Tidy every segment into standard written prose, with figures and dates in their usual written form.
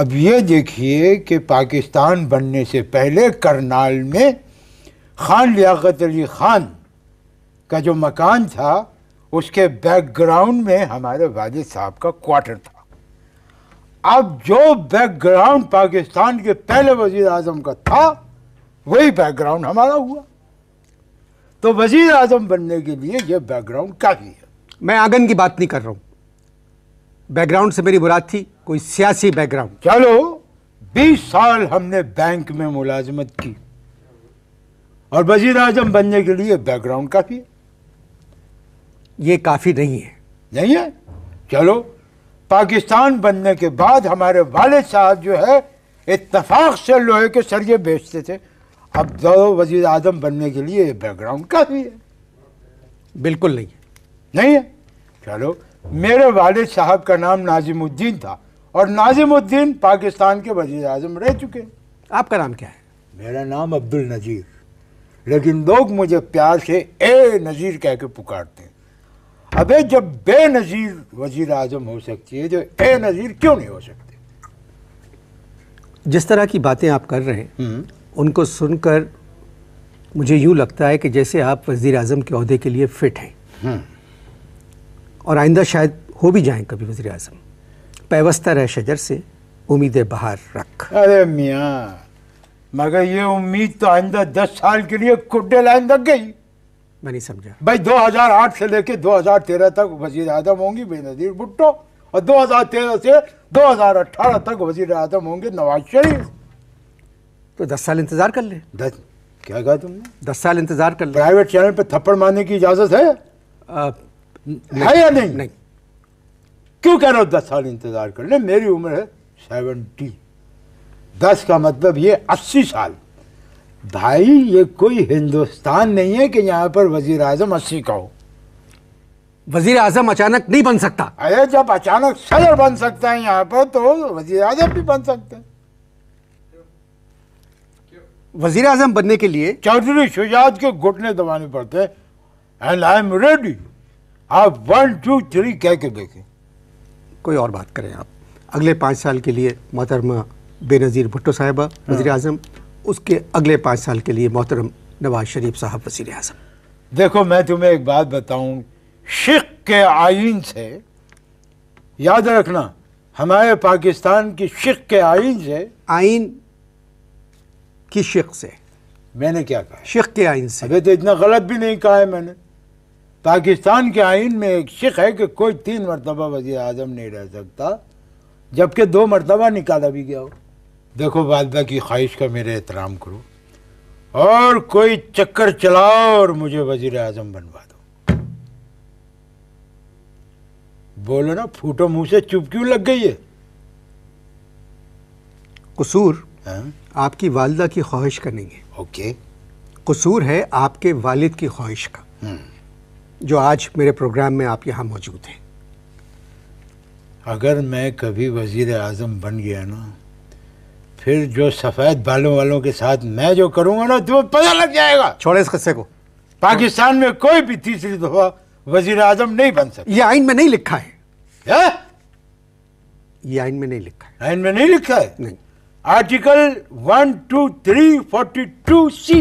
अब ये देखिए कि पाकिस्तान बनने से पहले करनाल में खान लियाकत अली ख़ान का जो मकान था उसके बैकग्राउंड में हमारे वाजिद साहब का क्वार्टर था। अब जो बैकग्राउंड पाकिस्तान के पहले वज़ीर आज़म का था वही बैकग्राउंड हमारा हुआ। तो वज़ीर आज़म बनने के लिए यह बैकग्राउंड काफ़ी है। मैं आंगन की बात नहीं कर रहा हूँ, बैकग्राउंड से मेरी मुराद थी कोई सियासी बैकग्राउंड। चलो 20 साल हमने बैंक में मुलाजमत की और वजीर आजम बनने के लिए बैकग्राउंड काफ़ी है। ये काफ़ी नहीं है, नहीं है। चलो पाकिस्तान बनने के बाद हमारे वालिद साहब जो है इत्तफाक से लोहे के सरिये बेचते थे। अब दो वजीर आजम बनने के लिए बैकग्राउंड काफ़ी है। बिल्कुल नहीं है, नहीं है। चलो मेरे वालिद साहब का नाम नाजिमुद्दीन था और नाजिमुद्दीन पाकिस्तान के वज़ीर आज़म रह चुके हैं। आपका नाम क्या है? मेरा नाम अब्दुल नज़ीर, लेकिन लोग मुझे प्यार से ए नज़ीर कह के पुकारते हैं। अबे जब बे नज़ीर वज़ीर आज़म हो सकती है तो ए नज़ीर क्यों नहीं हो सकती? जिस तरह की बातें आप कर रहे हैं उनको सुनकर मुझे यूँ लगता है कि जैसे आप वज़ीर आज़म के अहदे के लिए फ़िट हैं और आइंदा शायद हो भी जाएं कभी वज़ीर आज़म। पैवस्ता रह शजर से उम्मीदें बहार रख। अरे मियाँ, मगर ये उम्मीद तो आइंदा 10 साल के लिए कुड्डे लाइन लग गई। मैं नहीं समझा भाई। 2008 से लेकर 2013 तक वज़ीर आज़म होंगी बेनज़ीर भुट्टो और 2013 से 2018 तक वज़ीर आज़म होंगे नवाज शरीफ। तो 10 साल इंतज़ार कर ले। क्या कहा तुमने? 10 साल इंतज़ार कर ले। प्राइवेट चैनल पर थप्पड़ मारने की इजाज़त है या नहीं? नहीं। क्यों कह रहा हूँ 10 साल इंतज़ार कर ले? मेरी उम्र है 70। 10 का मतलब ये 80 साल। भाई ये कोई हिंदुस्तान नहीं है कि यहाँ पर वज़ीर आज़म 80 का हो। वज़ीर आज़म अचानक नहीं बन सकता। अरे जब अचानक सदर बन सकता है यहाँ पर तो वज़ीर आज़म भी बन सकता है। वज़ीर आज़म बनने के लिए चौधरी शुजात के घुटने दबाने पड़ते हैं। And I am ready. आप 1 2 3 कह के देखें। कोई और बात करें आप। अगले 5 साल के लिए मोहतरमा बेनज़ीर भुट्टो साहिबा वज़ीर आज़म, उसके अगले 5 साल के लिए मोहतरम नवाज शरीफ साहब वज़ीर आज़म। देखो मैं तुम्हें एक बात बताऊं, शिक के आइन से याद रखना, हमारे पाकिस्तान की शिक के आइन से, आइन की शिक से। मैंने क्या कहा? शिक के आइन से। अरे तो इतना गलत भी नहीं कहा है मैंने। पाकिस्तान के आइन में एक शिक है कि कोई 3 मरतबा वज़ीर आज़म नहीं रह सकता, जबकि 2 मरतबा निकाला भी गया हो। देखो वालदा की ख्वाहिश का मेरे एहतराम करो और कोई चक्कर चलाओ और मुझे वज़ीर आज़म बनवा दो। बोलो ना, फूटो मुंह से चुप क्यों लग गई है? कसूर आपकी वालदा की ख्वाहिश का नहीं है। ओके। कसूर है आपके वालिद की ख्वाहिश का, जो आज मेरे प्रोग्राम में आप यहाँ मौजूद हैं। अगर मैं कभी वज़ीर आज़म बन गया ना, फिर जो सफ़ेद बालों वालों के साथ मैं जो करूँगा ना तुम्हें पता लग जाएगा। छोड़े इस क़िस्से को। पाकिस्तान में कोई भी तीसरी दफ़ा वज़ीर आज़म नहीं बन सकता। ये आइन में नहीं लिखा है। क्या? ये आइन में नहीं लिखा है। आइन में नहीं लिखा है? नहीं। आर्टिकल 1, 2, 3, 42C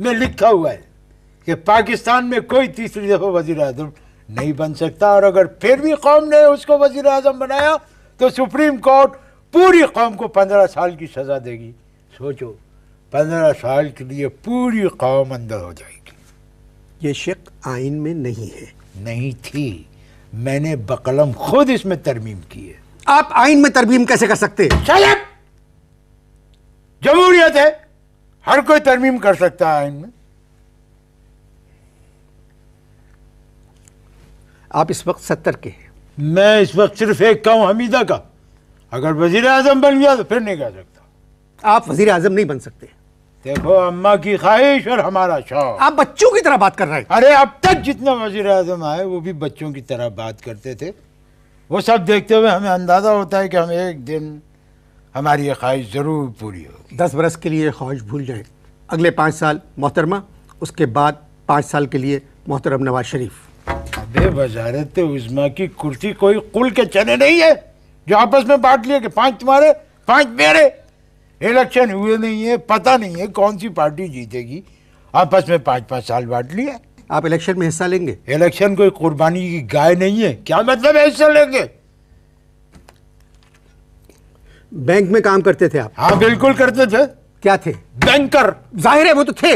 में लिखा हुआ है कि पाकिस्तान में कोई तीसरी दफ़ा वज़ीर आज़म नहीं बन सकता, और अगर फिर भी कौम ने उसको वज़ीर आज़म बनाया तो सुप्रीम कोर्ट पूरी कौम को 15 साल की सज़ा देगी। सोचो, 15 साल के लिए पूरी कौम अंदर हो जाएगी। ये शिक आइन में नहीं है। नहीं थी, मैंने बकलम खुद इसमें तरमीम की है। आप आइन में तरमीम कैसे कर सकते हैं? चलब जमहूरियत है, हर कोई तरमीम कर सकता है आइन में। आप इस वक्त 70 के हैं। मैं इस वक्त सिर्फ एक कहूँ, हमीदा का। अगर वज़ीर आज़म बन गया तो फिर नहीं कह सकता। आप वज़ीर आज़म नहीं बन सकते। देखो, अम्मा की ख्वाहिश और हमारा शौक। आप बच्चों की तरह बात कर रहे हैं। अरे अब तक जितना वज़ीर आज़म आए वो भी बच्चों की तरह बात करते थे। वो सब देखते हुए हमें अंदाज़ा होता है कि हम एक दिन हमारी ये ख्वाहिश ज़रूर पूरी होगी। 10 बरस के लिए ख्वाहिश भूल जाए। अगले 5 साल मोहतरमा, उसके बाद 5 साल के लिए मोहतरम नवाज शरीफ। अबे वज़ारत उज़्मा की कुर्सी कोई कुल के चने नहीं है जो आपस में बांट लिए कि 5 तुम्हारे 5 मेरे इलेक्शन हुए नहीं है, पता नहीं है कौन सी पार्टी जीतेगी, आपस में 5-5 साल बांट लिया। आप इलेक्शन में हिस्सा लेंगे? इलेक्शन कोई कुर्बानी की गाय नहीं है। क्या मतलब है हिस्सा लेंगे? बैंक में काम करते थे आप? हाँ बिल्कुल करते थे। क्या थे? बैंकर। जाहिर है वो तो थे,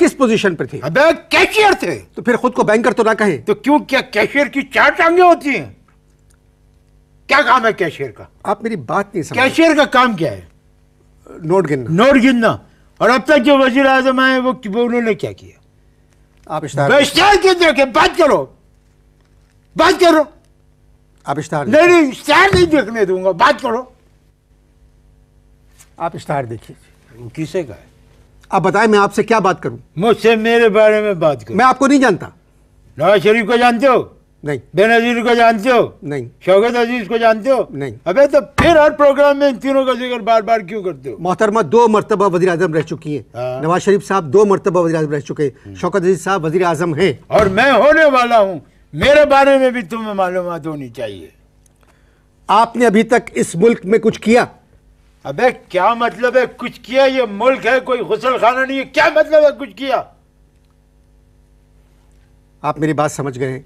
किस पोजीशन पर थे? अबे कैशियर थे। तो फिर खुद को बैंकर तो ना कहे तो क्यों? क्या कैशियर की 4 टांगे होती हैं? क्या काम है कैशियर का? आप मेरी बात नहीं समझ। कैशियर का काम क्या है? नोट गिनना। नोट गिनना। और अब तक जो वजीर आजम आए वो उन्होंने क्या किया? आप इश्तेहार क्यों देखे? बात करो, बात करो। आप इश्तेहार नहीं, इश्तेहार नहीं देखने दूंगा, बात करो। आप इश्तेहार देखिए। किसे का है? आप बताएं मैं आपसे क्या बात करूं? मुझसे मेरे बारे में बात करो। मैं आपको नहीं जानता। नवाज शरीफ को जानते हो? नहीं। बेनजीर को जानते हो? नहीं। शौकत अजीज को जानते हो? नहीं। अबे तो फिर हर प्रोग्राम में इन तीनों का जिक्र बार बार क्यों करते हो? मोहतरमा 2 मरतबा वज़ीर आज़म रह चुकी है। नवाज शरीफ साहब 2 मरतबा वज़ीर आज़म रह चुके, शौकत अजीज साहब वज़ीर आज़म हैं और मैं होने वाला हूँ। मेरे बारे में भी तुम्हें मालूमात होनी चाहिए। आपने अभी तक इस मुल्क में कुछ किया? अबे क्या मतलब है कुछ किया? ये मुल्क है, कोई गुसल खाना नहीं है। क्या मतलब है कुछ किया? आप मेरी बात समझ गए?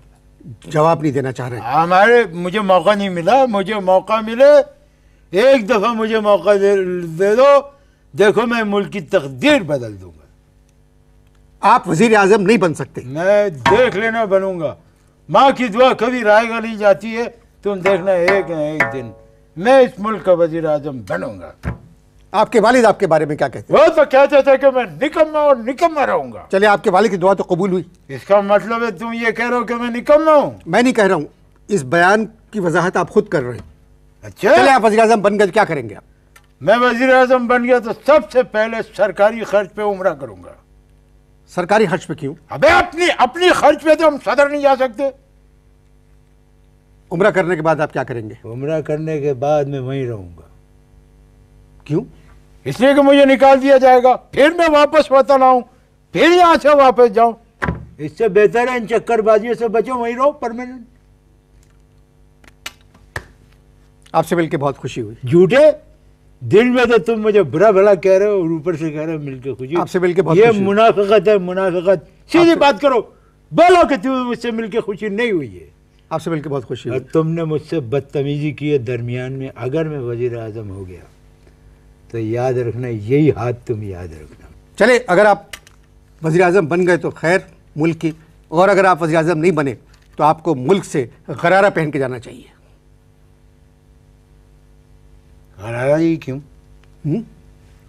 जवाब नहीं देना चाह रहे? हमारे मुझे मौका नहीं मिला, मुझे मौका मिले, एक दफ़ा मुझे मौका दे दो, देखो मैं मुल्क की तकदीर बदल दूंगा। आप वजीर आजम नहीं बन सकते। मैं देख लेना बनूंगा। माँ की दुआ कभी रायगा नहीं जाती है, तुम देखना एक ना एक दिन मैं इस मुल्क का वजीर आजम बनूंगा। आपके वालिद आपके बारे में क्या कहते हैं? वो तो कहते थे कि मैं निकम्मा और निकम्मा रहूंगा। चलिए आपके वालिद की दुआ तो कबूल हुई। इसका मतलब है तुम ये कह रहे हो कि मैं निकम्मा हूँ? मैं नहीं कह रहा हूँ, इस बयान की वजाहत आप खुद कर रहे हैं। अच्छा, चलिए आप वजीर आजम बन गए क्या करेंगे? आप? मैं वजीर आजम बन गया तो सबसे पहले सरकारी खर्च पे उमरा करूंगा। सरकारी खर्च पे क्यों? अबे अपनी अपनी खर्च पे तो हम सदर नहीं जा सकते। उमरा करने के बाद आप क्या करेंगे? उमरा करने के बाद मैं वहीं रहूंगा। क्यों? इसलिए कि मुझे निकाल दिया जाएगा, फिर मैं वापस वतन आऊं, फिर यहाँ से वापस जाऊं। इससे बेहतर है इन चक्करबाजियों से बचो, वहीं रहो परमानेंट। आपसे मिलके बहुत खुशी हुई। झूठे, दिन में तो तुम मुझे बुरा भला कह रहे हो और ऊपर से कह रहे हो मिलके खुशी। आपसे मिलके बहुत ये मुनाफिकत है, मुनाफिकत। सीधी बात करो, बोलो कि तुम्हें मुझसे मिलके खुशी नहीं हुई है। आपसे मिलके बहुत खुशी हुई। तुमने मुझसे बदतमीजी की है दरमियान में। अगर मैं वजीर आजम हो गया तो याद रखना, यही हाथ तुम याद रखना। चले, अगर आप वज़ीर आज़म बन गए तो खैर मुल्क की, और अगर आप वज़ीर आज़म नहीं बने तो आपको मुल्क से गरारा पहन के जाना चाहिए। गरारा ही क्यों?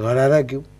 गरारा क्यों?